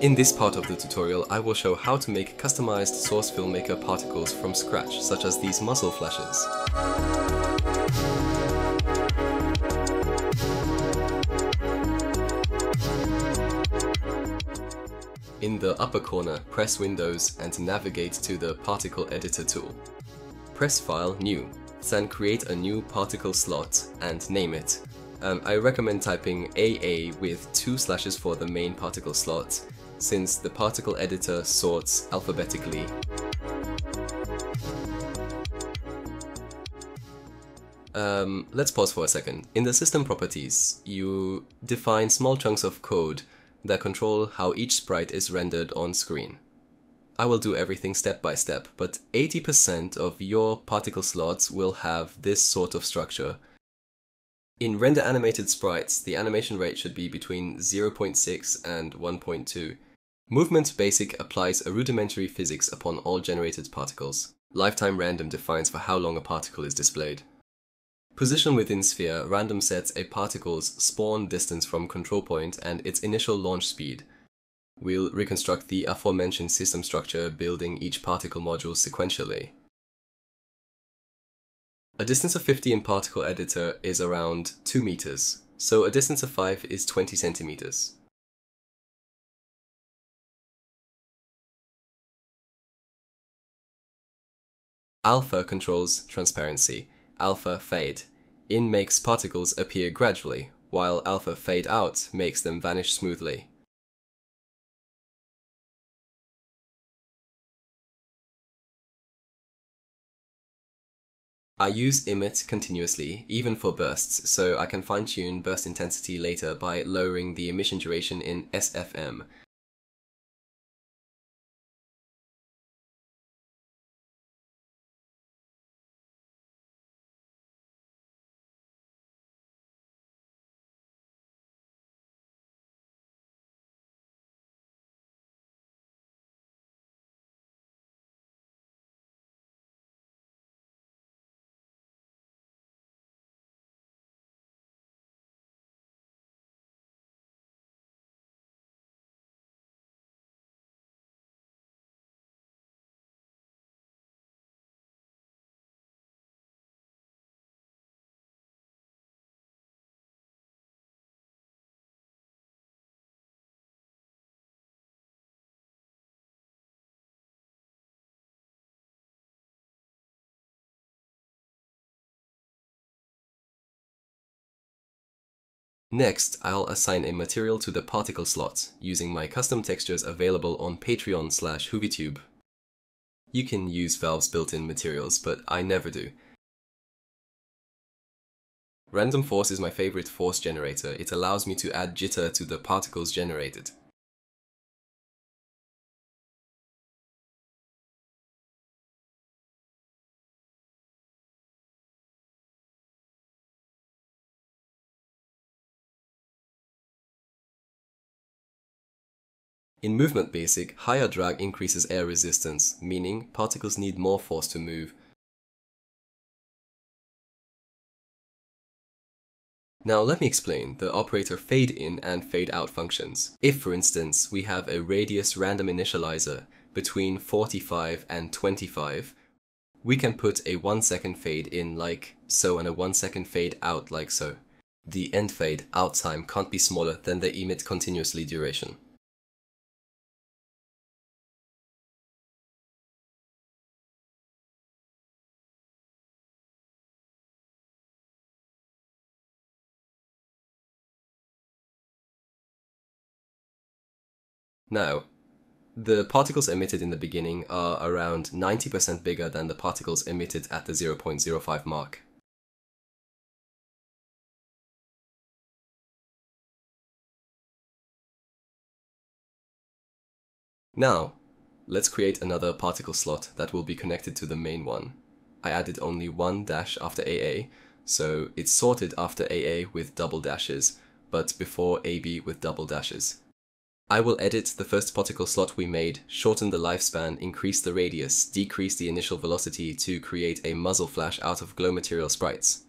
In this part of the tutorial, I will show how to make customized Source Filmmaker particles from scratch, such as these muzzle flashes. In the upper corner, press Windows and navigate to the Particle Editor tool. Press File, New, then create a new particle slot and name it. I recommend typing AA with 2 slashes for the main particle slot, since the Particle Editor sorts alphabetically. Let's pause for a second. In the System Properties, you define small chunks of code that control how each sprite is rendered on screen. I will do everything step by step, but 80% of your particle slots will have this sort of structure. In Render Animated Sprites, the animation rate should be between 0.6 and 1.2. Movement Basic applies a rudimentary physics upon all generated particles. Lifetime Random defines for how long a particle is displayed. Position within sphere, random sets a particle's spawn distance from control point and its initial launch speed. We'll reconstruct the aforementioned system structure, building each particle module sequentially. A distance of 50 in Particle Editor is around 2 meters, so a distance of 5 is 20 centimeters. Alpha controls transparency. Alpha fade in makes particles appear gradually, while alpha fade out makes them vanish smoothly. I use emit continuously, even for bursts, so I can fine-tune burst intensity later by lowering the emission duration in SFM. Next, I'll assign a material to the particle slot, using my custom textures available on Patreon/Hoovytube. You can use Valve's built-in materials, but I never do. Random Force is my favorite force generator. It allows me to add jitter to the particles generated. In Movement Basic, higher drag increases air resistance, meaning particles need more force to move. Now let me explain the operator fade in and fade out functions. If, for instance, we have a radius random initializer between 45 and 25, we can put a 1-second fade in like so and a 1-second fade out like so. The end fade out time can't be smaller than the emit continuously duration. Now, the particles emitted in the beginning are around 90% bigger than the particles emitted at the 0.05 mark. Now, let's create another particle slot that will be connected to the main one. I added only one dash after AA, so it's sorted after AA with double dashes, but before AB with double dashes. I will edit the first particle slot we made, shorten the lifespan, increase the radius, decrease the initial velocity to create a muzzle flash out of glow material sprites.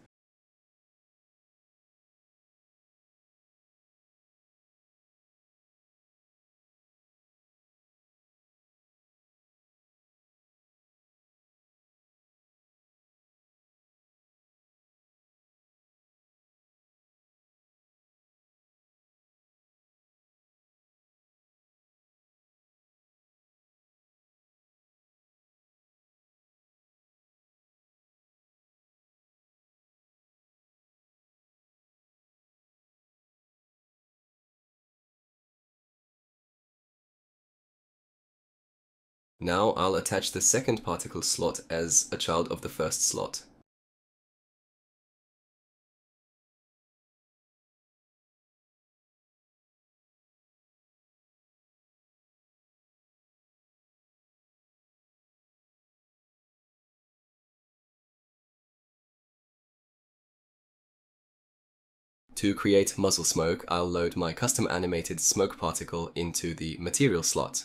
Now I'll attach the second particle slot as a child of the first slot. To create muzzle smoke, I'll load my custom animated smoke particle into the material slot.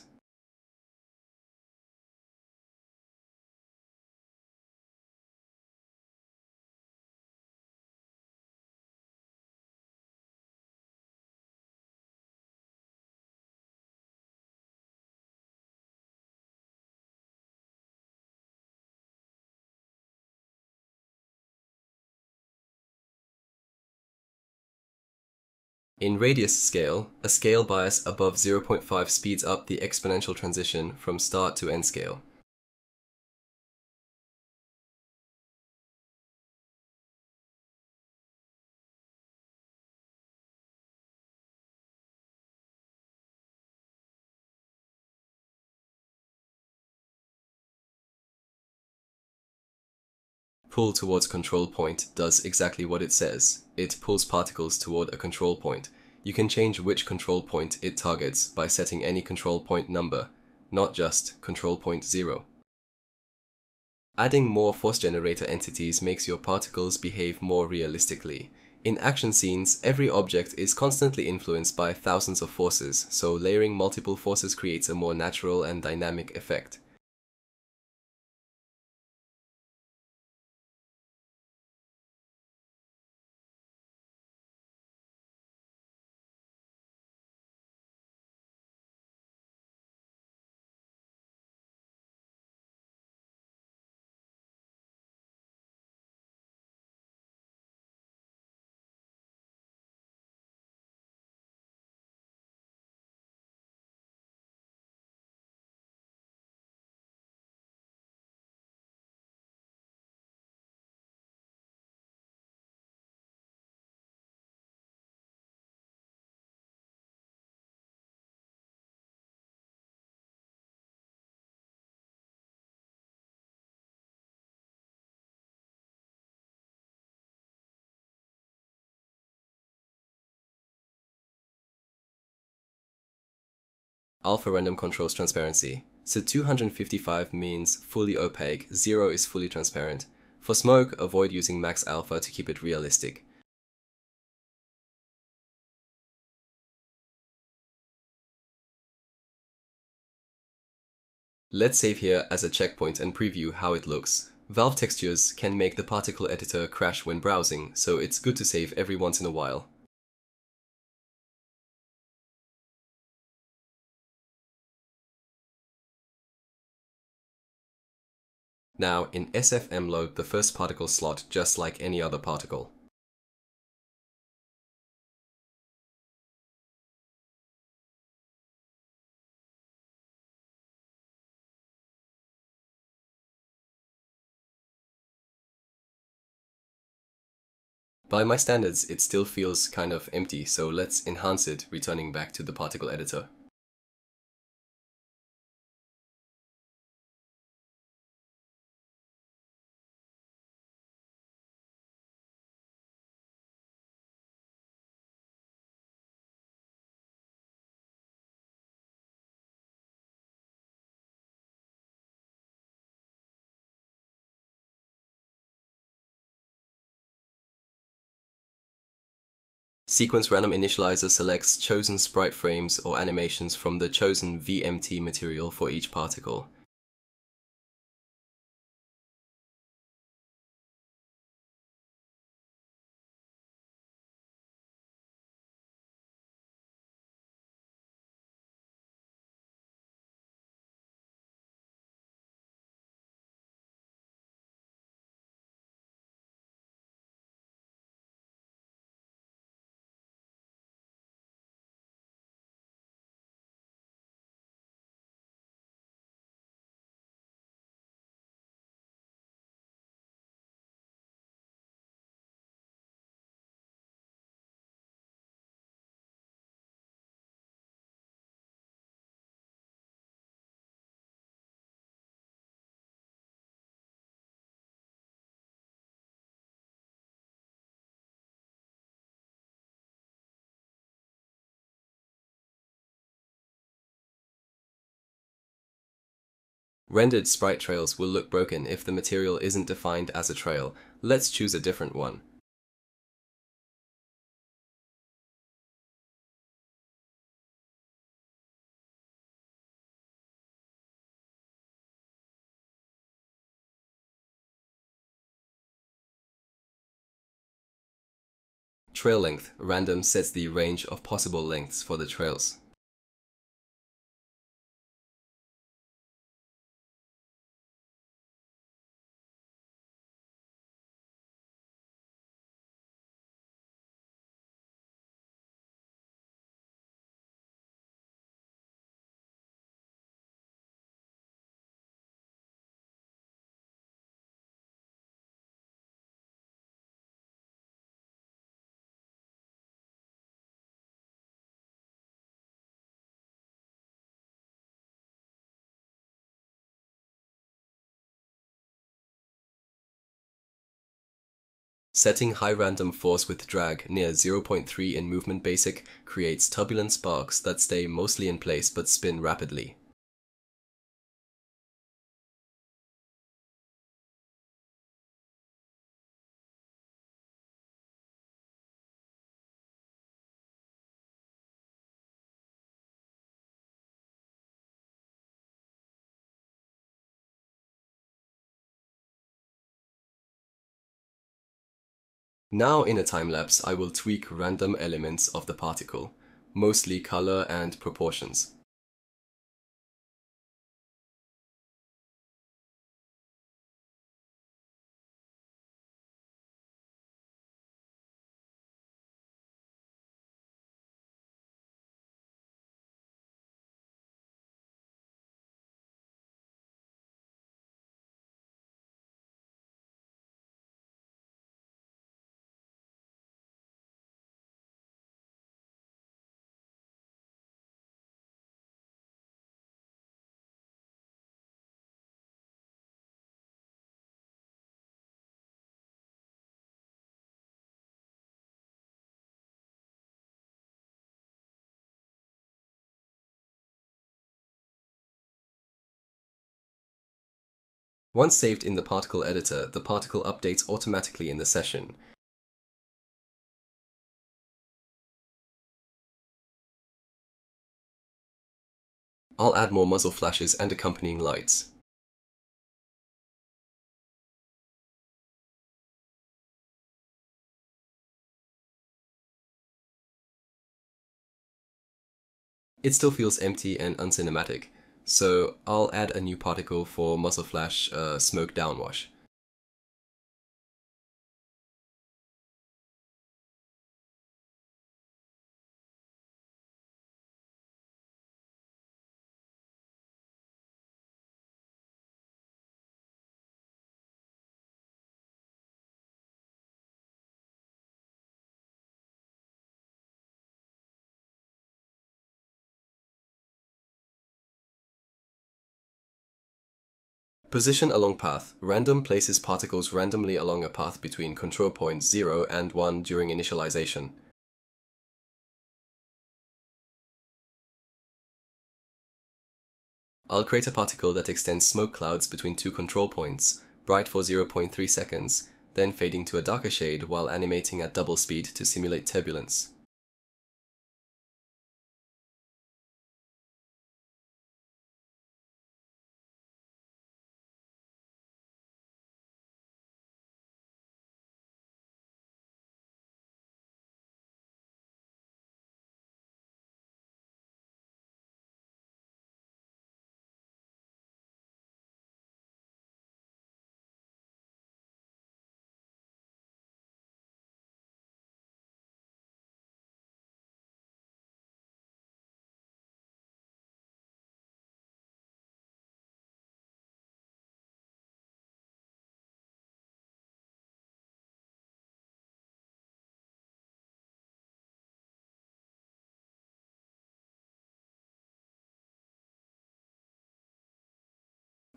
In radius scale, a scale bias above 0.5 speeds up the exponential transition from start to end scale. Pull towards control point does exactly what it says. It pulls particles toward a control point. You can change which control point it targets by setting any control point number, not just control point 0. Adding more force generator entities makes your particles behave more realistically. In action scenes, every object is constantly influenced by thousands of forces, so layering multiple forces creates a more natural and dynamic effect. Alpha random controls transparency. So 255 means fully opaque, 0 is fully transparent. For smoke, avoid using max alpha to keep it realistic. Let's save here as a checkpoint and preview how it looks. Valve textures can make the particle editor crash when browsing, so it's good to save every once in a while. Now, in SFM load the first particle slot just like any other particle. By my standards, it still feels kind of empty, so let's enhance it, returning back to the particle editor. Sequence Random Initializer selects chosen sprite frames or animations from the chosen VMT material for each particle. Rendered sprite trails will look broken if the material isn't defined as a trail. Let's choose a different one. Trail length random sets the range of possible lengths for the trails. Setting high random force with drag near 0.3 in Movement Basic creates turbulent sparks that stay mostly in place but spin rapidly. Now in a time-lapse, I will tweak random elements of the particle, mostly color and proportions. Once saved in the Particle Editor, the particle updates automatically in the session. I'll add more muzzle flashes and accompanying lights. It still feels empty and uncinematic. So I'll add a new particle for muzzle flash smoke downwash. Position along path. Random places particles randomly along a path between control points 0 and 1 during initialization. I'll create a particle that extends smoke clouds between two control points, bright for 0.3 seconds, then fading to a darker shade while animating at double speed to simulate turbulence.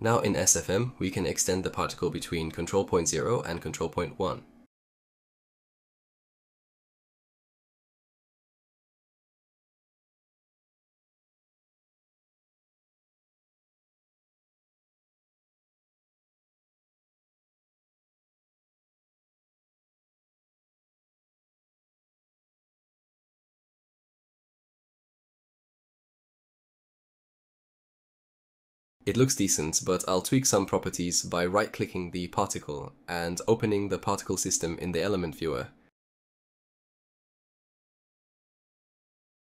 Now in SFM, we can extend the particle between control point 0 and control point 1. It looks decent, but I'll tweak some properties by right-clicking the particle and opening the particle system in the element viewer.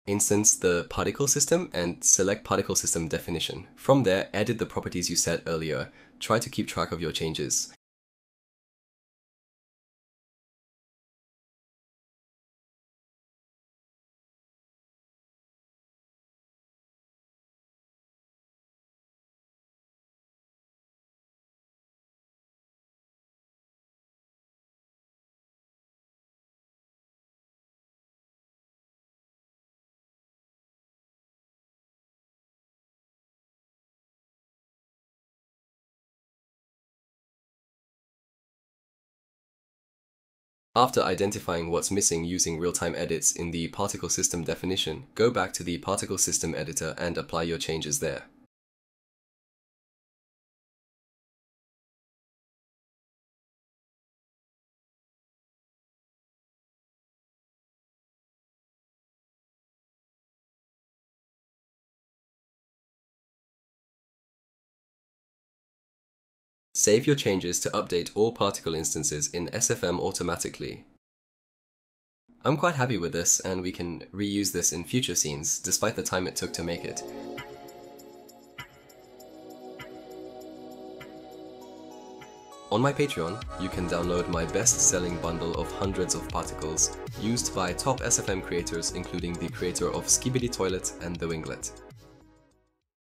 Instance the particle system and select particle system definition. From there, edit the properties you set earlier. Try to keep track of your changes. After identifying what's missing using real-time edits in the particle system definition, go back to the particle system editor and apply your changes there. Save your changes to update all particle instances in SFM automatically. I'm quite happy with this, and we can reuse this in future scenes, despite the time it took to make it. On my Patreon, you can download my best-selling bundle of hundreds of particles, used by top SFM creators including the creator of Skibidi Toilet and The Winglet.